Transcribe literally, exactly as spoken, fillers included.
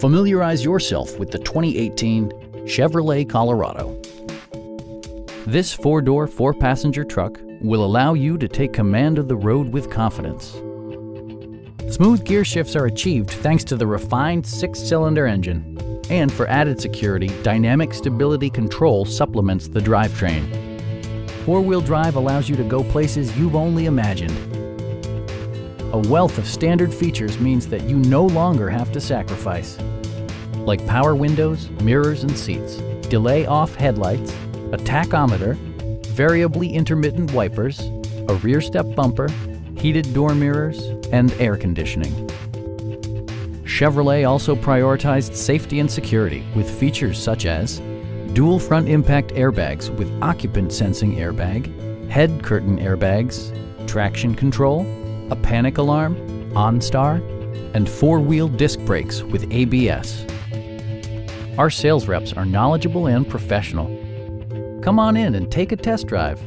Familiarize yourself with the twenty eighteen Chevrolet Colorado. This four-door, four-passenger truck will allow you to take command of the road with confidence. Smooth gear shifts are achieved thanks to the refined six-cylinder engine. And for added security, dynamic stability control supplements the drivetrain. Four-wheel drive allows you to go places you've only imagined. A wealth of standard features means that you no longer have to sacrifice, like power windows, mirrors and seats, delay-off headlights, a tachometer, variably intermittent wipers, a rear step bumper, heated door mirrors, and air conditioning. Chevrolet also prioritized safety and security with features such as dual front impact airbags with occupant sensing airbag, head curtain airbags, traction control, a panic alarm, OnStar, and four-wheel disc brakes with A B S. Our sales reps are knowledgeable and professional. Come on in and take a test drive.